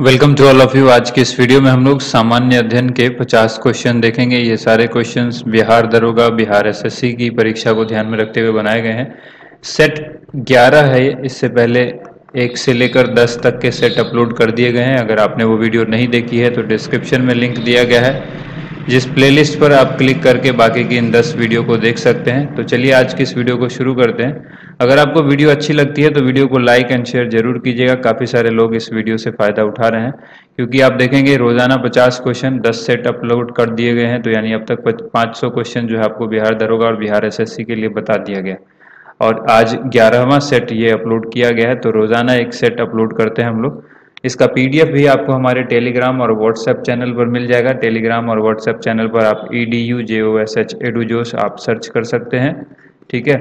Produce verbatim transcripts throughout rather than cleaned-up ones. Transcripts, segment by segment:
Welcome to all of you. आज के इस वीडियो में हम लोग सामान्य अध्ययन के पचास क्वेश्चन देखेंगे। ये सारे क्वेश्चंस बिहार दरोगा बिहार एसएससी की परीक्षा को ध्यान में रखते हुए बनाए गए हैं। सेट ग्यारह है, इससे पहले एक से लेकर दस तक के सेट अपलोड कर दिए गए हैं। अगर आपने वो वीडियो नहीं देखी है तो डिस्क्रिप्शन में लिंक दिया गया है, जिस प्लेलिस्ट पर आप क्लिक करके बाकी की इन दस वीडियो को देख सकते हैं। तो चलिए आज की इस वीडियो को शुरू करते हैं। अगर आपको वीडियो अच्छी लगती है तो वीडियो को लाइक एंड शेयर जरूर कीजिएगा। काफ़ी सारे लोग इस वीडियो से फ़ायदा उठा रहे हैं, क्योंकि आप देखेंगे रोजाना पचास क्वेश्चन दस सेट अपलोड कर दिए गए हैं। तो यानी अब तक पाँच सौ क्वेश्चन जो है आपको बिहार दरोगा और बिहार एसएससी के लिए बता दिया गया, और आज ग्यारहवां सेट ये अपलोड किया गया है। तो रोज़ाना एक सेट अपलोड करते हैं हम लोग। इसका पीडीएफ भी आपको हमारे टेलीग्राम और व्हाट्सएप चैनल पर मिल जाएगा। टेलीग्राम और व्हाट्सएप चैनल पर आप E D U J O S H Edujosh आप सर्च कर सकते हैं, ठीक है।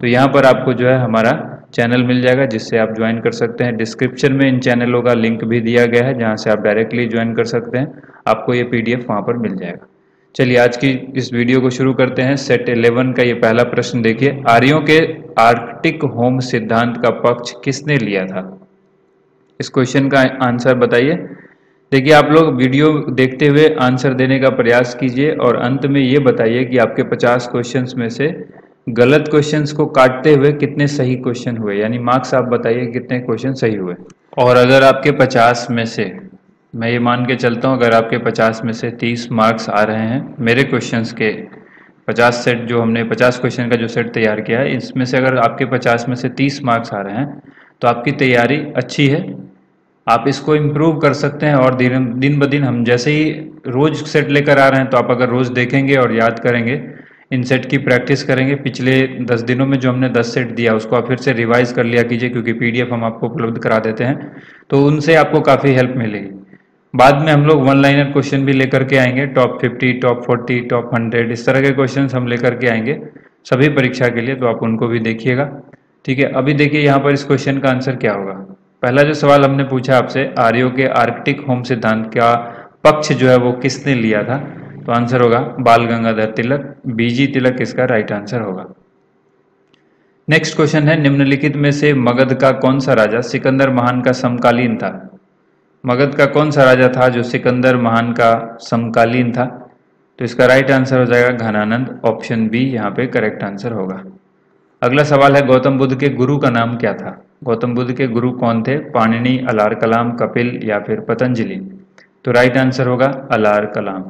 तो यहाँ पर आपको जो है हमारा चैनल मिल जाएगा, जिससे आप ज्वाइन कर सकते हैं। डिस्क्रिप्शन में इन चैनलों का लिंक भी दिया गया है, जहाँ से आप डायरेक्टली ज्वाइन कर सकते हैं। आपको ये पीडीएफ वहाँ पर मिल जाएगा। चलिए आज की इस वीडियो को शुरू करते हैं। सेट इलेवन का ये पहला प्रश्न देखिए। आर्यों के आर्कटिक होम सिद्धांत का पक्ष किसने लिया था? इस क्वेश्चन का आंसर बताइए। देखिए आप लोग वीडियो देखते हुए आंसर देने का प्रयास कीजिए, और अंत में ये बताइए कि आपके पचास क्वेश्चंस में से गलत क्वेश्चंस को काटते हुए कितने सही क्वेश्चन हुए, यानी मार्क्स आप बताइए कितने क्वेश्चन सही हुए। और अगर आपके पचास में से, मैं ये मान के चलता हूँ, अगर आपके पचास में से तीस मार्क्स आ रहे हैं मेरे क्वेश्चंस के, पचास सेट जो हमने पचास क्वेश्चन का जो सेट तैयार किया है, इसमें से अगर आपके पचास में से तीस मार्क्स आ रहे हैं तो आपकी तैयारी अच्छी है। आप इसको इम्प्रूव कर सकते हैं, और दिन दिन ब दिन हम जैसे ही रोज़ सेट लेकर आ रहे हैं, तो आप अगर रोज़ देखेंगे और याद करेंगे, इन सेट की प्रैक्टिस करेंगे। पिछले दस दिनों में जो हमने दस सेट दिया उसको आप फिर से रिवाइज़ कर लिया कीजिए, क्योंकि पीडीएफ हम आपको उपलब्ध करा देते हैं, तो उनसे आपको काफ़ी हेल्प मिलेगी। बाद में हम लोग वन लाइनर क्वेश्चन भी लेकर के आएंगे। Top fifty, top forty, top hundred, इस तरह के क्वेश्चन हम लेकर के आएंगे सभी परीक्षा के लिए, तो आप उनको भी देखिएगा, ठीक है। अभी देखिए यहाँ पर इस क्वेश्चन का आंसर क्या होगा। पहला जो सवाल हमने पूछा आपसे, आर्यों के आर्कटिक होम सिद्धांत का पक्ष जो है वो किसने लिया था, तो आंसर होगा बाल गंगाधर तिलक। बीजी तिलक इसका राइट आंसर होगा। नेक्स्ट क्वेश्चन है, निम्नलिखित में से मगध का कौन सा राजा सिकंदर महान का समकालीन था? मगध का कौन सा राजा था जो सिकंदर महान का समकालीन था? तो इसका राइट आंसर हो जाएगा घनानंद। ऑप्शन बी यहाँ पे करेक्ट आंसर होगा। अगला सवाल है, गौतम बुद्ध के गुरु का नाम क्या था? गौतम बुद्ध के गुरु कौन थे? पाणिनि, अलार कलाम, कपिल या फिर पतंजलि? तो राइट आंसर होगा अलार कलाम।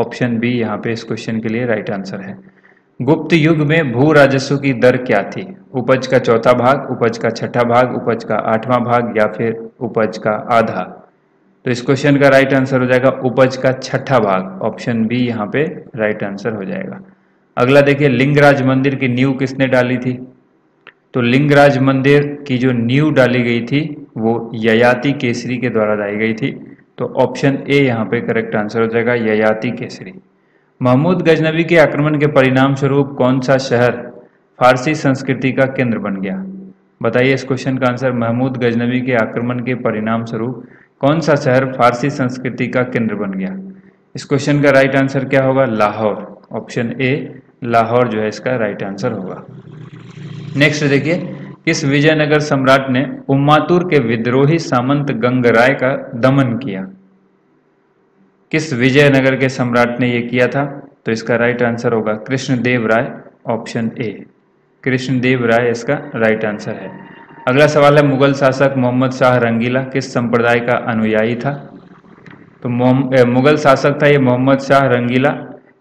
ऑप्शन बी यहाँ पे इस क्वेश्चन के लिए राइट आंसर है। गुप्त युग में भू राजस्व की दर क्या थी? उपज का चौथा भाग, उपज का छठा भाग, उपज का आठवां भाग या फिर उपज का आधा? तो इस क्वेश्चन का राइट आंसर हो जाएगा उपज का छठा भाग। ऑप्शन बी यहाँ पे राइट आंसर हो जाएगा। अगला देखिए, लिंगराज मंदिर की नींव किसने डाली थी? तो लिंगराज मंदिर की जो नींव डाली गई थी वो ययाति केसरी के द्वारा डाली गई थी। तो ऑप्शन ए यहाँ पे करेक्ट आंसर हो जाएगा ययाति केसरी। महमूद गजनवी के आक्रमण के परिणाम स्वरूप कौन सा शहर फारसी संस्कृति का केंद्र बन गया? बताइए इस क्वेश्चन का आंसर। महमूद गजनवी के आक्रमण के परिणाम स्वरूप कौन सा शहर फारसी संस्कृति का केंद्र बन गया? इस क्वेश्चन का राइट आंसर क्या होगा? लाहौर। ऑप्शन ए लाहौर जो है इसका राइट आंसर होगा। नेक्स्ट देखिए, किस विजयनगर सम्राट ने उम्मातूर के विद्रोही सामंत गंगराय का दमन किया? किस विजयनगर के सम्राट ने यह किया था? तो इसका राइट आंसर होगा कृष्णदेव राय। ऑप्शन ए कृष्णदेव राय इसका राइट आंसर है। अगला सवाल है, मुगल शासक मोहम्मद शाह रंगीला किस संप्रदाय का अनुयायी था? तो मुगल शासक था ये मोहम्मद शाह रंगीला,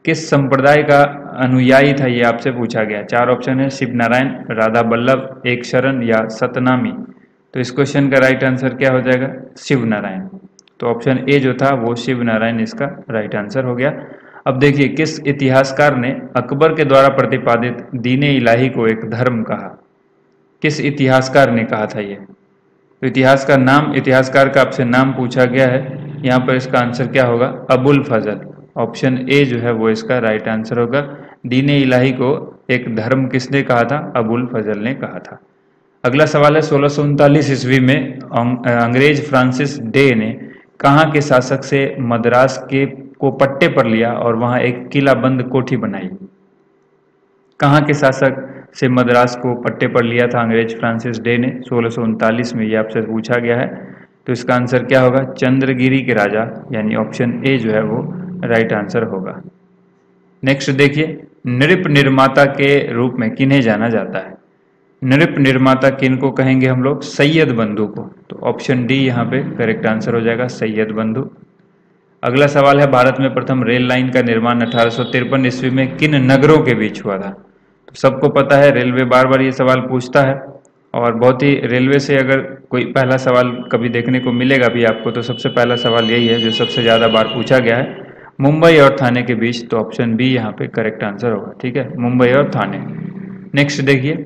किस संप्रदाय का अनुयायी था ये आपसे पूछा गया। चार ऑप्शन है, शिव नारायण, राधा बल्लभ, एक शरण या सतनामी? तो इस क्वेश्चन का राइट आंसर क्या हो जाएगा? शिव नारायण। तो ऑप्शन ए जो था वो शिव नारायण इसका राइट आंसर हो गया। अब देखिए, किस इतिहासकार ने अकबर के द्वारा प्रतिपादित दीने इलाही को एक धर्म कहा? किस इतिहासकार ने कहा था ये? तो इतिहास का नाम, इतिहासकार का आपसे नाम पूछा गया है। यहाँ पर इसका आंसर क्या होगा? अबुल फजल। ऑप्शन ए जो है वो इसका राइट आंसर होगा। दीने इलाही को एक धर्म किसने कहा था? अबुल फजल ने कहा था। अगला सवाल है, सोलह सौ उनतालीस ईस्वी में अंग्रेज फ्रांसिस डे ने कहाँ के शासक से मद्रास के को पट्टे पर लिया और वहाँ एक किला बंद कोठी बनाई? कहाँ के शासक से मद्रास को पट्टे पर लिया था अंग्रेज फ्रांसिस डे ने सोलह सौ उनतालीस में, ये आपसे पूछा गया है। तो इसका आंसर क्या होगा? चंद्रगिरी के राजा, यानी ऑप्शन ए जो है वो राइट आंसर होगा। नेक्स्ट देखिए, नृप निर्माता के रूप में किन्हें जाना जाता है? नृप निर्माता किन को कहेंगे हम लोग? सैयद बंधु को। तो ऑप्शन डी यहाँ पे करेक्ट आंसर हो जाएगा, सैयद बंधु। अगला सवाल है, भारत में प्रथम रेल लाइन का निर्माण अठारह सौ तिरपन ईस्वी में किन नगरों के बीच हुआ था? तो सबको पता है, रेलवे बार बार ये सवाल पूछता है और बहुत ही रेलवे से अगर कोई पहला सवाल कभी देखने को मिलेगा भी आपको तो सबसे पहला सवाल यही है जो सबसे ज़्यादा बार पूछा गया है, मुंबई और थाने के बीच। तो ऑप्शन बी यहाँ पे करेक्ट आंसर होगा, ठीक है, मुंबई और थाने। नेक्स्ट देखिए,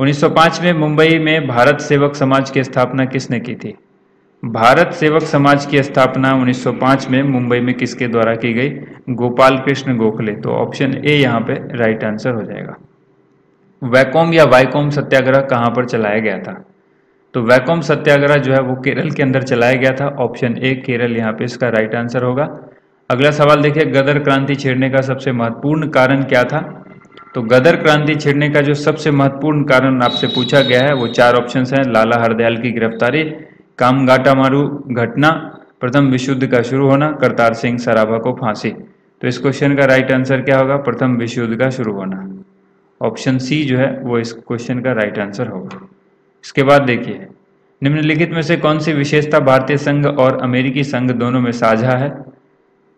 उन्नीस सौ पाँच में मुंबई में भारत सेवक समाज की स्थापना किसने की थी? भारत सेवक समाज की स्थापना उन्नीस सौ पाँच में मुंबई में किसके द्वारा की गई? गोपाल कृष्ण गोखले। तो ऑप्शन ए यहाँ पे राइट आंसर हो जाएगा। वैकोम या वाइकोम सत्याग्रह कहाँ पर चलाया गया था? तो वैकोम सत्याग्रह जो है वो केरल के अंदर चलाया गया था। ऑप्शन ए केरल यहाँ पे इसका राइट आंसर होगा। अगला सवाल देखिए, गदर क्रांति छेड़ने का सबसे महत्वपूर्ण कारण क्या था? तो गदर क्रांति छेड़ने का जो सबसे महत्वपूर्ण कारण आपसे पूछा गया है वो चार ऑप्शन हैं, लाला हरदयाल की गिरफ्तारी, कामगाटा मारू घटना, प्रथम विश्व युद्ध का शुरू होना, करतार सिंह सराभा को फांसी। तो इस क्वेश्चन का राइट आंसर क्या होगा? प्रथम विश्व युद्ध का शुरू होना। ऑप्शन सी जो है वो इस क्वेश्चन का राइट आंसर होगा। इसके बाद देखिए, निम्नलिखित में से कौन सी विशेषता भारतीय संघ और अमेरिकी संघ दोनों में साझा है?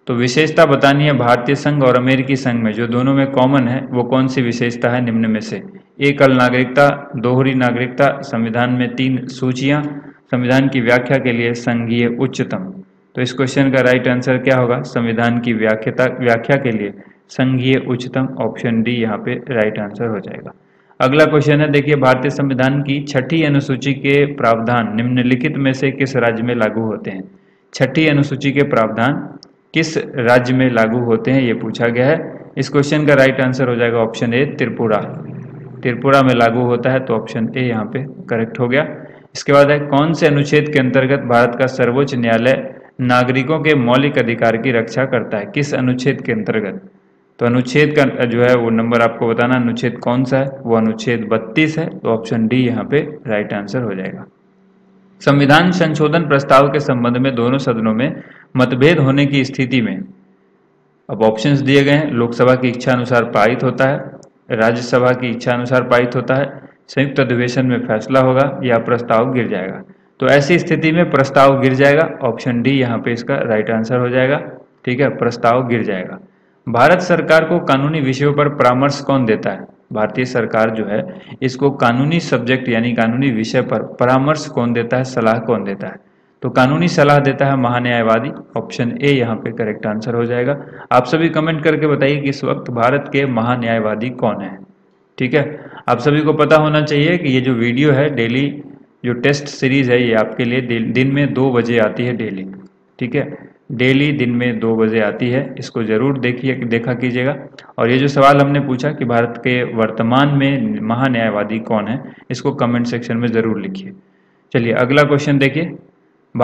तो विशेषता बतानी है भारतीय संघ और अमेरिकी संघ में जो दोनों में कॉमन है वो कौन सी विशेषता है निम्न में से? एकल नागरिकता, दोहरी नागरिकता, संविधान में तीन सूचियाँ, संविधान की व्याख्या के लिए संघीय उच्चतम। तो इस क्वेश्चन का राइट आंसर क्या होगा? संविधान की व्याख्या व्याख्या के लिए संघीय उच्चतम। ऑप्शन डी यहाँ पे राइट आंसर हो जाएगा। अगला क्वेश्चन है देखिए, भारतीय संविधान की छठी अनुसूची के प्रावधान निम्नलिखित में से किस राज्य में लागू होते हैं? छठी अनुसूची के प्रावधान किस राज्य में लागू होते हैं ये पूछा गया है। इस क्वेश्चन का राइट आंसर हो जाएगा ऑप्शन ए त्रिपुरा। त्रिपुरा में लागू होता है, तो ऑप्शन ए यहाँ पे करेक्ट हो गया। इसके बाद है, कौन से अनुच्छेद के अंतर्गत भारत का सर्वोच्च न्यायालय नागरिकों के मौलिक अधिकार की रक्षा करता है? किस अनुच्छेद के अंतर्गत? तो अनुच्छेद का जो है वो नंबर आपको बताना, अनुच्छेद कौन सा है? वो अनुच्छेद बत्तीस है। तो ऑप्शन डी यहाँ पे राइट आंसर हो जाएगा। संविधान संशोधन प्रस्ताव के संबंध में दोनों सदनों में मतभेद होने की स्थिति में, अब ऑप्शंस दिए गए हैं, लोकसभा की इच्छा अनुसार पारित होता है, राज्यसभा की इच्छा अनुसार पारित होता है, संयुक्त अधिवेशन में फैसला होगा, या प्रस्ताव गिर जाएगा। तो ऐसी स्थिति में प्रस्ताव गिर जाएगा। ऑप्शन डी यहाँ पे इसका राइट आंसर हो जाएगा, ठीक है, प्रस्ताव गिर जाएगा। भारत सरकार को कानूनी विषयों पर परामर्श कौन देता है? भारतीय सरकार जो है इसको कानूनी सब्जेक्ट यानी कानूनी विषय पर परामर्श कौन देता है, सलाह कौन देता है? तो कानूनी सलाह देता है महान्यायवादी। ऑप्शन ए यहाँ पे करेक्ट आंसर हो जाएगा। आप सभी कमेंट करके बताइए कि इस वक्त भारत के महान्यायवादी कौन है, ठीक है। आप सभी को पता होना चाहिए कि ये जो वीडियो है डेली जो टेस्ट सीरीज है ये आपके लिए दिन में दो बजे आती है डेली, ठीक है, डेली दिन में दो बजे आती है, इसको जरूर देखिए, देखा कीजिएगा। और ये जो सवाल हमने पूछा कि भारत के वर्तमान में महान्यायवादी कौन है, इसको कमेंट सेक्शन में ज़रूर लिखिए। चलिए अगला क्वेश्चन देखिए,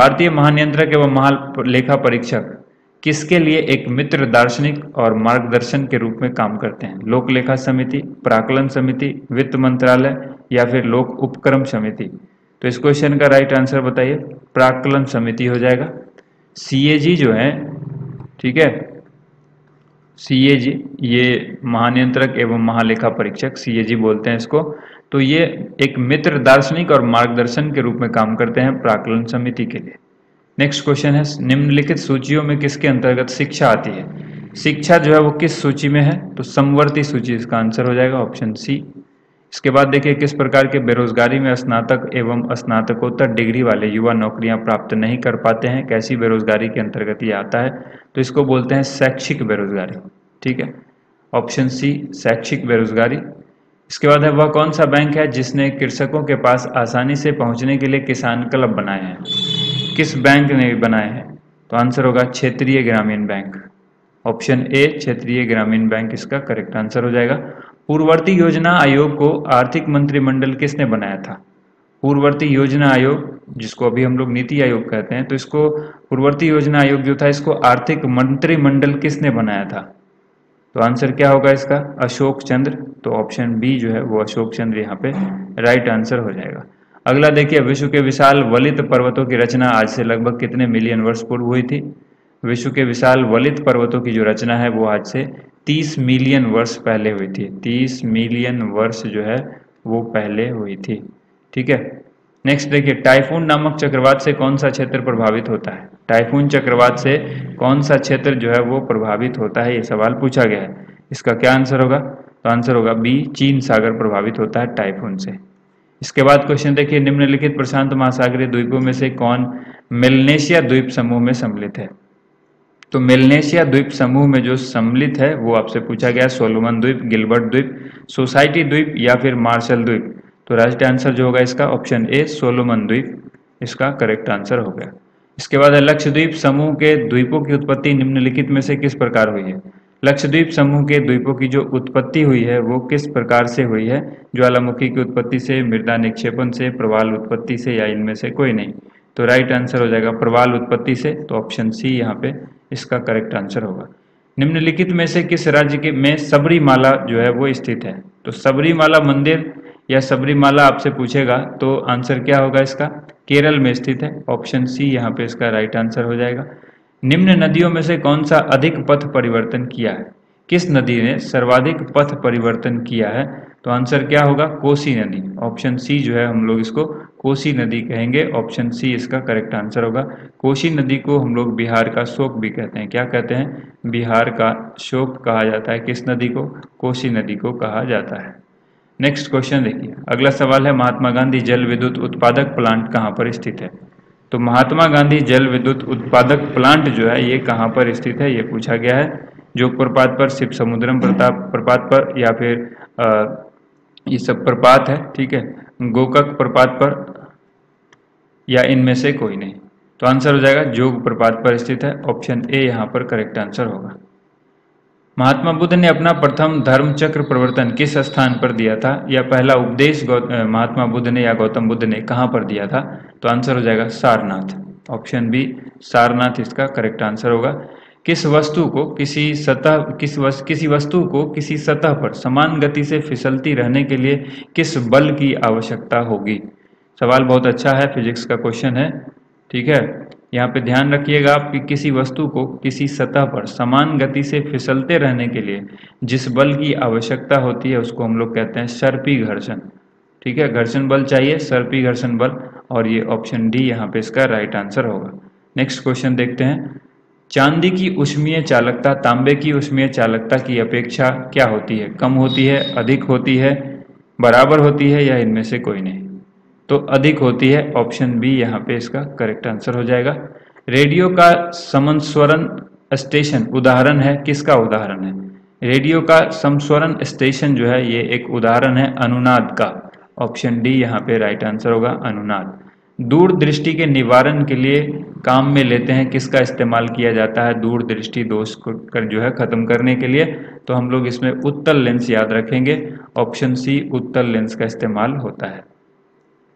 भारतीय महानियंत्रक एवं महालेखा परीक्षक किसके लिए एक मित्र दार्शनिक और मार्गदर्शन के रूप में काम करते हैं? लोक लेखा समिति, प्राकलन समिति, वित्त मंत्रालय, या फिर लोक उपक्रम समिति? तो इस क्वेश्चन का राइट आंसर बताइए, प्राकलन समिति हो जाएगा। सीएजी जो है, ठीक है, सीएजी ये महानियंत्रक एवं महालेखा परीक्षक सीएजी बोलते हैं इसको, तो ये एक मित्र दार्शनिक और मार्गदर्शन के रूप में काम करते हैं प्राकलन समिति के लिए। नेक्स्ट क्वेश्चन है, निम्नलिखित सूचियों में किसके अंतर्गत शिक्षा आती है? शिक्षा जो है वो किस सूची में है? तो समवर्ती सूची इसका आंसर हो जाएगा, ऑप्शन सी। इसके बाद देखिए, किस प्रकार के बेरोजगारी में स्नातक एवं स्नातकोत्तर डिग्री वाले युवा नौकरियां प्राप्त नहीं कर पाते हैं? कैसी बेरोजगारी के अंतर्गत ये आता है? तो इसको बोलते हैं शैक्षिक बेरोजगारी, ठीक है, ऑप्शन सी शैक्षिक बेरोजगारी। इसके बाद है, वह कौन सा बैंक है जिसने कृषकों के पास आसानी से पहुँचने के लिए किसान क्लब बनाए हैं? किस बैंक ने बनाए हैं? तो आंसर होगा क्षेत्रीय ग्रामीण बैंक। ऑप्शन ए क्षेत्रीय ग्रामीण बैंक इसका करेक्ट आंसर हो जाएगा। पूर्ववर्ती योजना आयोग को आर्थिक मंत्रिमंडल किसने बनाया था? पूर्ववर्ती योजना आयोग, जिसको अभी हम लोग नीति आयोग कहते हैं, तो इसको पूर्ववर्ती योजना आयोग जो था इसको आर्थिक मंत्रिमंडल किसने बनाया था? तो आंसर क्या होगा इसका? अशोक चंद्र। तो ऑप्शन बी जो है वो अशोक चंद्र यहाँ पे राइट आंसर हो जाएगा। अगला देखिए, विश्व के विशाल वलित पर्वतों की रचना आज से लगभग कितने मिलियन वर्ष पूर्व हुई थी। विश्व के विशाल वलित पर्वतों की जो रचना है वो आज से तीस मिलियन वर्ष पहले हुई थी। तीस मिलियन वर्ष जो है वो पहले हुई थी। ठीक है, नेक्स्ट देखिए, टाइफून नामक चक्रवात से कौन सा क्षेत्र प्रभावित होता है। टाइफून चक्रवात से कौन सा क्षेत्र जो है वो प्रभावित होता है, ये सवाल पूछा गया है। इसका क्या आंसर होगा, तो आंसर होगा बी, चीन सागर प्रभावित होता है टाइफून से। इसके बाद क्वेश्चन देखिए, निम्नलिखित प्रशांत महासागरीय द्वीपों में से कौन मेलानेशिया द्वीप समूह में सम्मिलित है। तो मेलानेशिया द्वीप समूह में जो सम्मिलित है वो आपसे पूछा गया, सोलोमन द्वीप, गिलबर्ट द्वीप, सोसाइटी द्वीप या फिर मार्शल द्वीप। तो राइट आंसर जो होगा इसका ऑप्शन ए, सोलोमन द्वीप इसका करेक्ट आंसर हो गया। इसके बाद लक्षद्वीप समूह के द्वीपों की उत्पत्ति निम्नलिखित में से किस प्रकार हुई है। लक्षद्वीप समूह के द्वीपों की जो उत्पत्ति हुई है वो किस प्रकार से हुई है, ज्वालामुखी की उत्पत्ति से, मृदा निक्षेपण से, प्रवाल उत्पत्ति से या इनमें से कोई नहीं। तो राइट आंसर हो जाएगा प्रवाल उत्पत्ति से। तो ऑप्शन सी यहाँ पे इसका करेक्ट आंसर होगा। निम्नलिखित में से किस राज्य के में सबरीमाला जो है वो स्थित है। तो सबरीमाला मंदिर या सबरीमाला आपसे पूछेगा तो आंसर क्या होगा इसका, केरल में स्थित है। ऑप्शन सी यहाँ पे इसका राइट आंसर हो जाएगा। निम्न नदियों में से कौन सा अधिक पथ परिवर्तन किया है। किस नदी ने सर्वाधिक पथ परिवर्तन किया है, तो आंसर क्या होगा, कोसी नदी। ऑप्शन सी जो है हम लोग इसको कोसी नदी कहेंगे। ऑप्शन सी इसका करेक्ट आंसर होगा। कोसी नदी को हम लोग बिहार का शोक भी कहते हैं। क्या कहते हैं, बिहार का शोक कहा जाता है किस नदी को, कोसी नदी को कहा जाता है। नेक्स्ट क्वेश्चन देखिए, अगला सवाल है, महात्मा गांधी जल विद्युत उत्पादक प्लांट कहाँ पर स्थित है। तो महात्मा गांधी जल विद्युत उत्पादक प्लांट जो है ये कहाँ पर स्थित है, ये पूछा गया है। जोग प्रपात पर, शिव समुद्रम प्रताप प्रपात पर या फिर आ, ये सब प्रपात है, ठीक है, गोकक प्रपात पर या इनमें से कोई नहीं। तो आंसर हो जाएगा जोग प्रपात पर स्थित है। ऑप्शन ए यहाँ पर करेक्ट आंसर होगा। महात्मा बुद्ध ने अपना प्रथम धर्म चक्र प्रवर्तन किस स्थान पर दिया था, या पहला उपदेश महात्मा बुद्ध ने या गौतम बुद्ध ने कहाँ पर दिया था। तो आंसर हो जाएगा सारनाथ। ऑप्शन बी सारनाथ इसका करेक्ट आंसर होगा। किस वस्तु को किसी सतह किस वस, किसी वस्तु को किसी सतह पर समान गति से फिसलती रहने के लिए किस बल की आवश्यकता होगी। सवाल बहुत अच्छा है, फिजिक्स का क्वेश्चन है, ठीक है। यहाँ पे ध्यान रखिएगा आप कि किसी वस्तु को किसी सतह पर समान गति से फिसलते रहने के लिए जिस बल की आवश्यकता होती है उसको हम लोग कहते हैं सर्पी घर्षण, ठीक है। घर्षण बल चाहिए, सर्पी घर्षण बल, और ये ऑप्शन डी यहाँ पे इसका राइट आंसर होगा। नेक्स्ट क्वेश्चन देखते हैं, चांदी की ऊष्मीय चालकता तांबे की ऊष्मीय चालकता की अपेक्षा क्या होती है, कम होती है, अधिक होती है, बराबर होती है या इनमें से कोई नहीं। तो अधिक होती है, ऑप्शन बी यहाँ पे इसका करेक्ट आंसर हो जाएगा। रेडियो का समस्वरण स्टेशन उदाहरण है, किसका उदाहरण है। रेडियो का समस्वरण स्टेशन जो है ये एक उदाहरण है अनुनाद का। ऑप्शन डी यहाँ पे राइट आंसर होगा अनुनाद। दूरदृष्टि के निवारण के लिए काम में लेते हैं, किसका इस्तेमाल किया जाता है दूरदृष्टि दोष को कर जो है खत्म करने के लिए। तो हम लोग इसमें उत्तल लेंस याद रखेंगे। ऑप्शन सी उत्तल लेंस का इस्तेमाल होता है,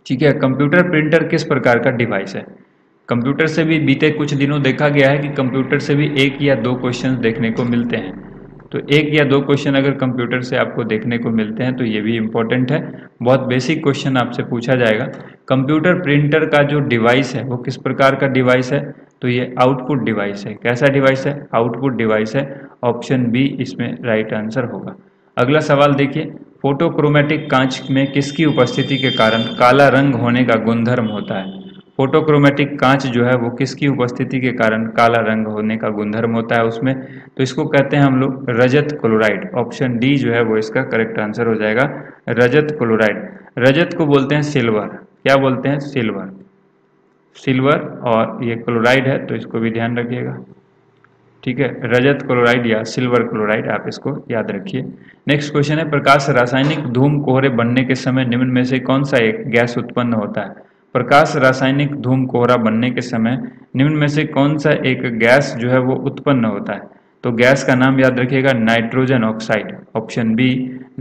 ठीक है। कंप्यूटर प्रिंटर किस प्रकार का डिवाइस है। कंप्यूटर से भी बीते कुछ दिनों देखा गया है कि कंप्यूटर से भी एक या दो क्वेश्चन देखने को मिलते हैं। तो एक या दो क्वेश्चन अगर कंप्यूटर से आपको देखने को मिलते हैं तो ये भी इम्पोर्टेंट है। बहुत बेसिक क्वेश्चन आपसे पूछा जाएगा। कंप्यूटर प्रिंटर का जो डिवाइस है वो किस प्रकार का डिवाइस है, तो ये आउटपुट डिवाइस है। कैसा डिवाइस है, आउटपुट डिवाइस है। ऑप्शन बी इसमें राइट आंसर होगा। अगला सवाल देखिए, फोटोक्रोमेटिक कांच में किसकी उपस्थिति के कारण काला रंग होने का गुणधर्म होता है। फोटोक्रोमेटिक कांच जो है वो किसकी उपस्थिति के कारण काला रंग होने का गुणधर्म होता है उसमें, तो इसको कहते हैं हम लोग रजत क्लोराइड। ऑप्शन डी जो है वो इसका करेक्ट आंसर हो जाएगा, रजत क्लोराइड। रजत को बोलते हैं सिल्वर, क्या बोलते हैं, सिल्वर, सिल्वर, और ये क्लोराइड है तो इसको भी ध्यान रखिएगा, ठीक है। रजत क्लोराइड या सिल्वर क्लोराइड आप इसको याद रखिए। नेक्स्ट क्वेश्चन है, प्रकाश रासायनिक धूम कोहरे बनने के समय निम्न में से कौन सा एक गैस उत्पन्न होता है। प्रकाश रासायनिक धूम कोहरा बनने के समय निम्न में से कौन सा एक गैस जो है वो उत्पन्न होता है। तो गैस का नाम याद रखिएगा, nitrogen oxide. Option B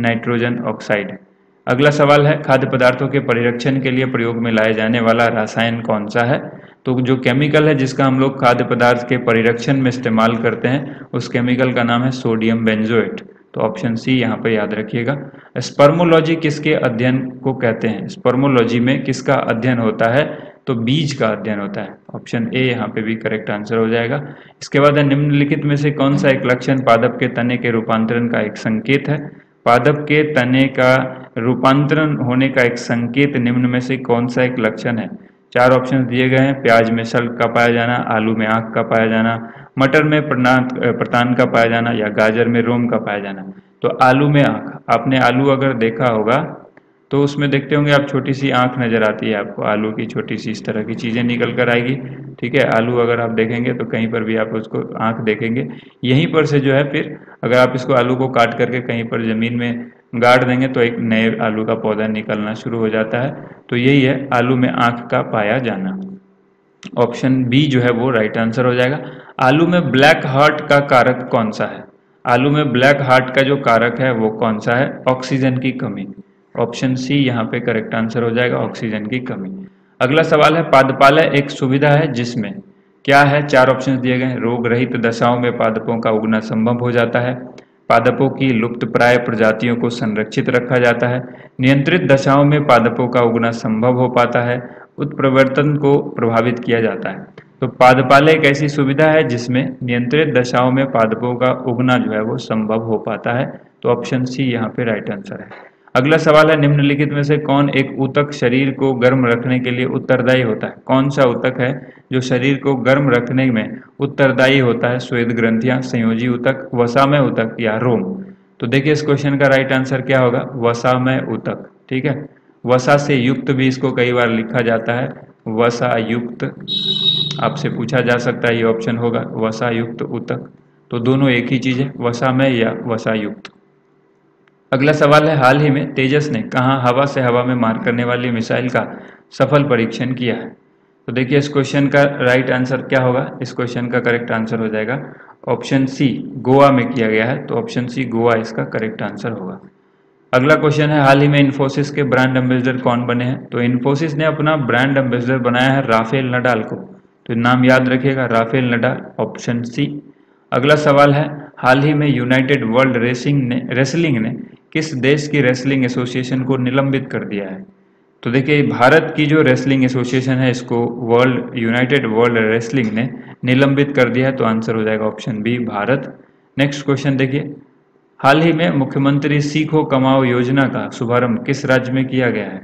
nitrogen oxide. अगला सवाल है, खाद्य पदार्थों के परिरक्षण के लिए प्रयोग में लाया जाने वाला रसायन कौन सा है। तो जो केमिकल है जिसका हम लोग खाद्य पदार्थ के परिरक्षण में इस्तेमाल करते हैं उस केमिकल का नाम है सोडियम बेंजोएट। तो ऑप्शन सी यहाँ पे याद रखिएगा। स्पर्मोलॉजी किसके अध्ययन को कहते हैं? स्पर्मोलॉजी में किसका अध्ययन होता है? तो बीज का अध्ययन होता है। ऑप्शन ए यहाँ पे भी करेक्ट आंसर हो जाएगा। इसके बाद निम्नलिखित में से कौन सा एक लक्षण पादप के तने के रूपांतरण का एक संकेत है? पादप के तने का रूपांतरण होने का एक संकेत निम्न में से कौन सा एक लक्षण है? चार ऑप्शन दिए गए हैं। प्याज में शल्क का पाया जाना, आलू में आँख का पाया जाना, मटर में प्रतान का पाया जाना या गाजर में रोम का पाया जाना। तो आलू में आँख, आपने आलू अगर देखा होगा तो उसमें देखते होंगे आप, छोटी सी आँख नजर आती है आपको, आलू की छोटी सी इस तरह की चीज़ें निकल कर आएगी। ठीक है, आलू अगर आप देखेंगे तो कहीं पर भी आप उसको आँख देखेंगे। यहीं पर से जो है फिर अगर आप इसको आलू को काट करके कहीं पर ज़मीन में गाड़ देंगे तो एक नए आलू का पौधा निकलना शुरू हो जाता है। तो यही है आलू में आँख का पाया जाना। ऑप्शन बी जो है वो राइट आंसर हो जाएगा। आलू में ब्लैक हार्ट का कारक कौन सा है? आलू में ब्लैक हार्ट का जो कारक है वो कौन सा है? ऑक्सीजन की कमी। ऑप्शन सी यहाँ पे करेक्ट आंसर हो जाएगा, ऑक्सीजन की कमी। अगला सवाल है, पादपालय एक सुविधा है जिसमें क्या है? चार ऑप्शन दिए गए हैं। रोग रहित दशाओं में पादपों का उगना संभव हो जाता है, पादपों की लुप्तप्राय प्रजातियों को संरक्षित रखा जाता है, नियंत्रित दशाओं में पादपों का उगना संभव हो पाता है, उत्प्रवर्तन को प्रभावित किया जाता है। तो पादपालय एक ऐसी सुविधा है जिसमें नियंत्रित दशाओं में पादपों का उगना जो है वो संभव हो पाता है। तो ऑप्शन सी यहाँ पे राइट आंसर है। अगला सवाल है, निम्नलिखित में से कौन एक ऊतक शरीर को गर्म रखने के लिए उत्तरदायी होता है? कौन सा ऊतक है जो शरीर को गर्म रखने में उत्तरदायी होता है? श्वेत ग्रंथियां, संयोजी ऊतक, वसामय ऊतक या रोम। तो देखिए इस क्वेश्चन का राइट आंसर क्या होगा? वसामय ऊतक। ठीक है, वसा से युक्त भी इसको कई बार लिखा जाता है, वसा युक्त आपसे पूछा जा सकता है, ये ऑप्शन होगा वसा युक्त ऊतक। तो दोनों एक ही चीज़ है, वसामय या वसा युक्त। अगला सवाल है, हाल ही में तेजस ने कहाँ हवा से हवा में मार करने वाली मिसाइल का सफल परीक्षण किया है? तो देखिए इस क्वेश्चन का राइट आंसर क्या होगा? इस क्वेश्चन का करेक्ट आंसर हो जाएगा ऑप्शन सी, गोवा में किया गया है। तो ऑप्शन सी गोवा इसका करेक्ट आंसर होगा। अगला क्वेश्चन है, हाल ही में इन्फोसिस के ब्रांड एम्बेसडर कौन बने हैं? तो इन्फोसिस ने अपना ब्रांड एम्बेसडर बनाया है राफेल नडाल को। तो नाम याद रखिएगा, राफेल नडाल, ऑप्शन सी। अगला सवाल है, हाल ही में यूनाइटेड वर्ल्ड रेसिंग ने रेसलिंग ने किस देश की रेसलिंग एसोसिएशन को निलंबित कर दिया है? तो देखिए भारत की जो रेसलिंग एसोसिएशन है इसको वर्ल्ड यूनाइटेड वर्ल्ड रेसलिंग ने निलंबित कर दिया है। तो आंसर हो जाएगा option B, Bharat. Next question देखिए, हाल ही में मुख्यमंत्री सीखो कमाओ योजना का शुभारंभ किस राज्य में किया गया है?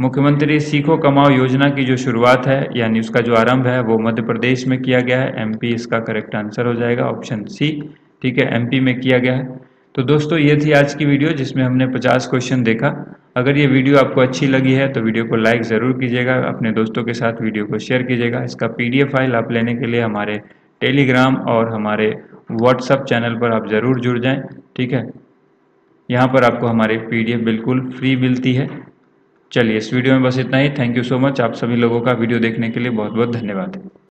मुख्यमंत्री सीखो कमाओ योजना की जो शुरुआत है यानी उसका जो आरंभ है वो मध्य प्रदेश में किया गया है, एमपी इसका करेक्ट आंसर हो जाएगा, ऑप्शन सी। ठीक है, एमपी में किया गया है। तो दोस्तों ये थी आज की वीडियो जिसमें हमने पचास क्वेश्चन देखा। अगर ये वीडियो आपको अच्छी लगी है तो वीडियो को लाइक ज़रूर कीजिएगा, अपने दोस्तों के साथ वीडियो को शेयर कीजिएगा। इसका पीडीएफ फाइल आप लेने के लिए हमारे टेलीग्राम और हमारे व्हाट्सएप चैनल पर आप ज़रूर जुड़ जाएँ। ठीक है, यहाँ पर आपको हमारे पीडीएफ बिल्कुल फ्री मिलती है। चलिए इस वीडियो में बस इतना ही। थैंक यू सो मच, आप सभी लोगों का वीडियो देखने के लिए बहुत बहुत धन्यवाद।